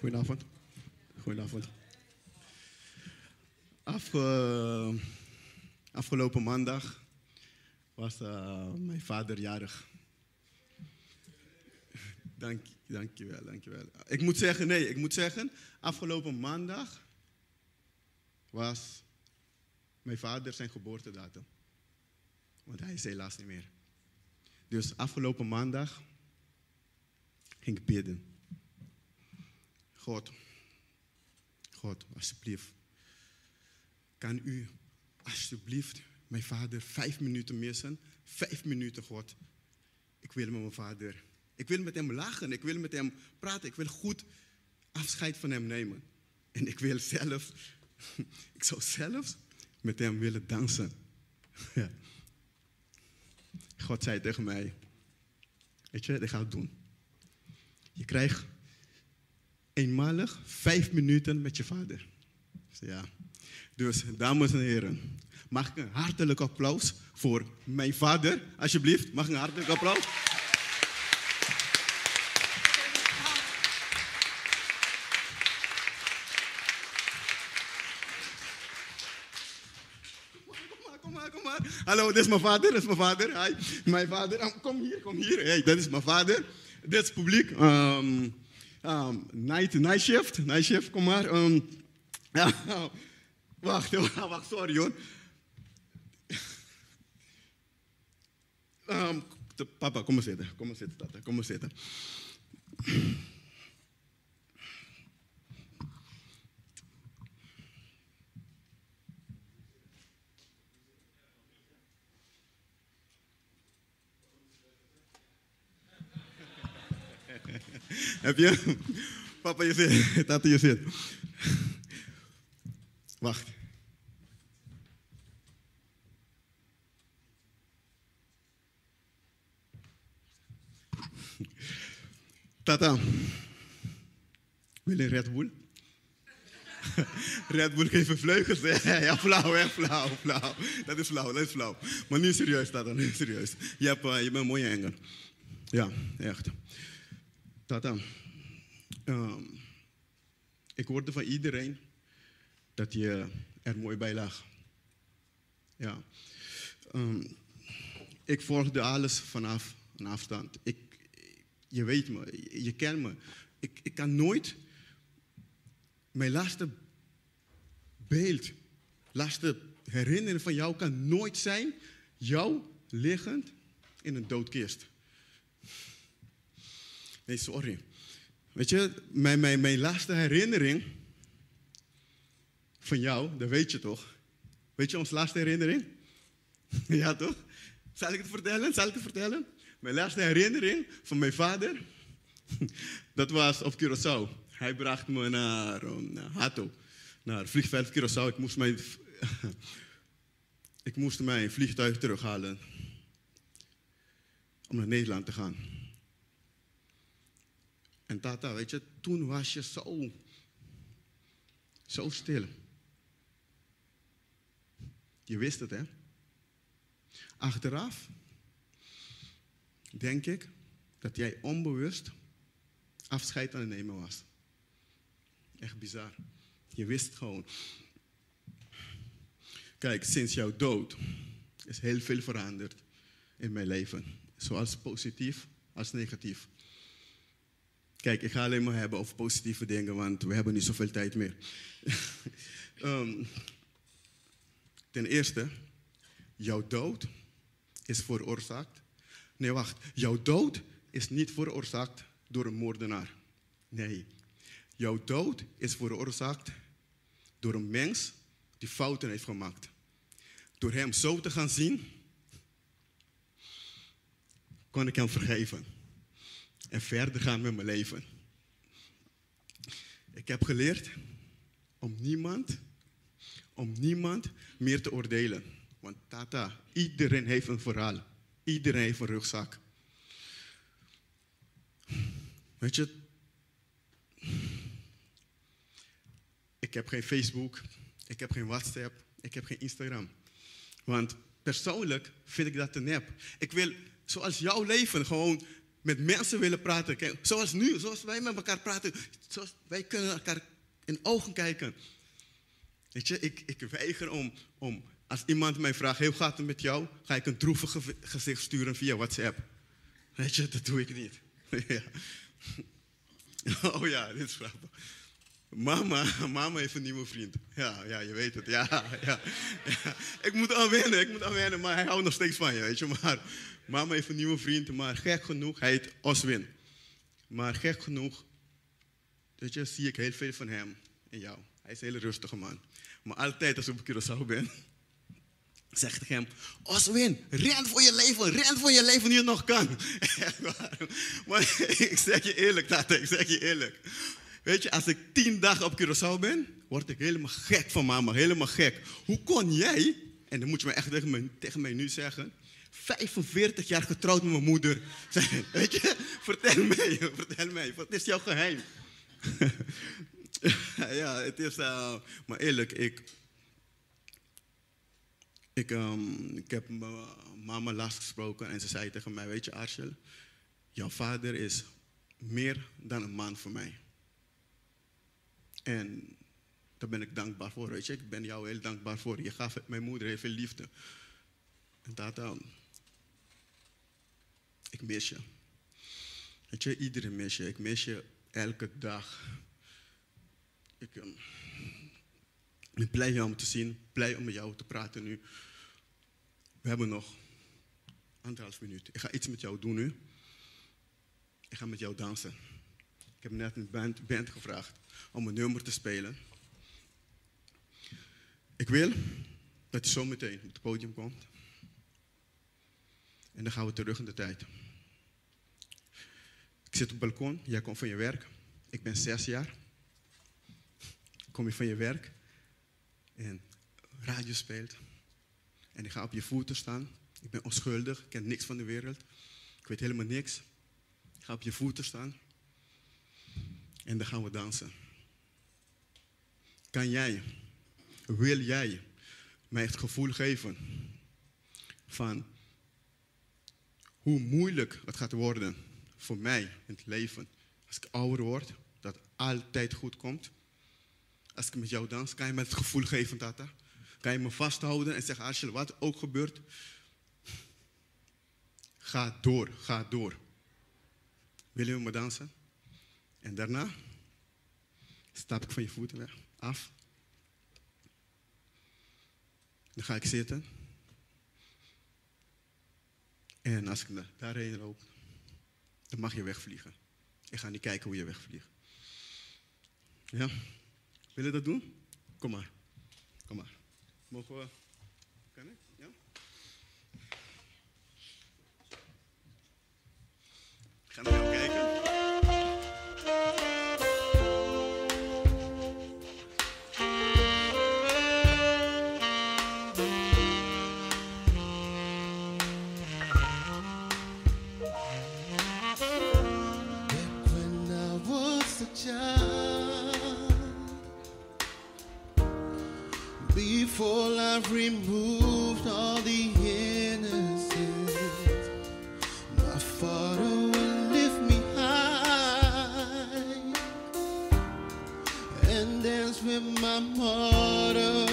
Goedenavond. Goedenavond. Afgelopen maandag was mijn vader jarig. Dankjewel. Ik moet zeggen, afgelopen maandag was mijn vader zijn geboortedatum. Want hij is helaas niet meer. Dus afgelopen maandag ging ik bidden. God, alsjeblieft. Kan u alsjeblieft mijn vader 5 minuten missen? 5 minuten, God. Ik wil met mijn vader. Ik wil met hem lachen. Ik wil met hem praten. Ik wil goed afscheid van hem nemen. En ik wil zelf. Ik zou zelfs met hem willen dansen. Ja. God zei tegen mij. Weet je, dat ga ik doen. Je krijgt eenmalig 5 minuten met je vader. Ja. Dus, dames en heren, mag ik een hartelijk applaus voor mijn vader? Alsjeblieft, mag ik een hartelijk applaus? Kom maar. Hallo, dit is mijn vader. Hi. Mijn vader, kom hier. Hey, dat is mijn vader. Dit is publiek. Night shift, kom maar. Wacht, sorry hoor. Papa, kom maar zitten, tata. Heb je? Papa, je zit. Tata, je zit. Wacht. Tata, wil je Red Bull? Red Bull geeft vleugels. Ja, flauw. Dat is flauw. Maar nu serieus, Tata, Je bent een mooie engel. Ja, echt. Tata, ik hoorde van iedereen dat je er mooi bij lag. Ja. Ik volgde alles vanaf een afstand. Je weet me, je kent me. Ik kan nooit mijn laatste beeld, laatste herinnering van jou kan nooit zijn. Jou liggend in een doodkist. Nee, sorry. Weet je, mijn laatste herinnering van jou, dat weet je toch? Weet je ons laatste herinnering? Ja, toch? Zal ik het vertellen? Mijn laatste herinnering van mijn vader, dat was op Curaçao. Hij bracht me naar Hato, naar vliegveld Curaçao. Ik moest mijn vliegtuig terughalen om naar Nederland te gaan. En Tata, weet je, toen was je zo stil. Je wist het, hè? Achteraf denk ik dat jij onbewust afscheid aan het nemen was. Echt bizar. Je wist gewoon. Kijk, sinds jouw dood is heel veel veranderd in mijn leven. Zoals positief als negatief. Kijk, ik ga alleen maar hebben over positieve dingen, want we hebben niet zoveel tijd meer. Ten eerste, jouw dood is veroorzaakt. Nee, wacht. Jouw dood is niet veroorzaakt door een moordenaar. Nee. Jouw dood is veroorzaakt door een mens die fouten heeft gemaakt. Door hem zo te gaan zien, kon ik hem vergeven. En verder gaan met mijn leven. Ik heb geleerd om niemand meer te oordelen. Want Tata, iedereen heeft een verhaal. Iedereen heeft een rugzak. Weet je, ik heb geen Facebook, ik heb geen WhatsApp, ik heb geen Instagram. Want persoonlijk vind ik dat te nep. Ik wil zoals jouw leven gewoon met mensen willen praten. Kijk, zoals nu, zoals wij met elkaar praten. Zoals wij kunnen elkaar in ogen kijken. Weet je, ik weiger om als iemand mij vraagt, hey, hoe gaat het met jou? Ga ik een droevig gezicht sturen via WhatsApp. Weet je, dat doe ik niet. Ja. Oh ja, dit is grappig. Mama heeft een nieuwe vriend. Ja, je weet het. Ja. Ik moet aan wennen, maar hij houdt nog steeds van je, weet je. Maar mama heeft een nieuwe vriend, maar gek genoeg, hij heet Oswin. Maar gek genoeg, weet je, zie ik heel veel van hem en jou. Hij is een hele rustige man. Maar altijd als ik op Curaçao ben, zegt hij hem, Oswin, ren voor je leven nu je nog kan. Maar ik zeg je eerlijk, Tate, ik zeg je eerlijk. Weet je, als ik 10 dagen op Curaçao ben, word ik helemaal gek van mama, helemaal gek. Hoe kon jij, en dan moet je me echt tegen mij nu zeggen, 45 jaar getrouwd met mijn moeder zijn? Weet je, vertel mij, wat is jouw geheim? Ja, het is, maar eerlijk, ik heb mama laatst gesproken en ze zei tegen mij, weet je Arshel, jouw vader is meer dan een man voor mij. En daar ben ik dankbaar voor, weet je. Ik ben jou heel dankbaar voor. Je gaf mijn moeder heel veel liefde. En Tata, ik mis je. Weet je, iedereen mis je. Ik mis je elke dag. Ik ben blij jou om te zien. Blij om met jou te praten nu. We hebben nog 1,5 minuut. Ik ga iets met jou doen nu. Ik ga met jou dansen. Ik heb net een band gevraagd om een nummer te spelen. Ik wil dat je zo meteen op het podium komt. En dan gaan we terug in de tijd. Ik zit op het balkon, jij komt van je werk. Ik ben 6 jaar. Kom je van je werk en radio speelt. En ik ga op je voeten staan. Ik ben onschuldig, ik ken niks van de wereld. Ik weet helemaal niks. Ik ga op je voeten staan. En dan gaan we dansen. Kan jij, wil jij mij het gevoel geven van hoe moeilijk het gaat worden voor mij in het leven. Als ik ouder word, dat altijd goed komt. Als ik met jou dans, kan je mij het gevoel geven, Tata? Kan je me vasthouden en zeggen, Arshel, wat ook gebeurt, ga door, ga door. Wil je met me dansen? En daarna stap ik van je voeten weg, af. Dan ga ik zitten. En als ik daarheen loop, dan mag je wegvliegen. Ik ga niet kijken hoe je wegvliegt. Ja? Wil je dat doen? Kom maar. Kom maar. Mogen we... Kan ik? Ja? Ik ga naar jou kijken. Before I've removed all the innocence, my father will lift me high and dance with my mother.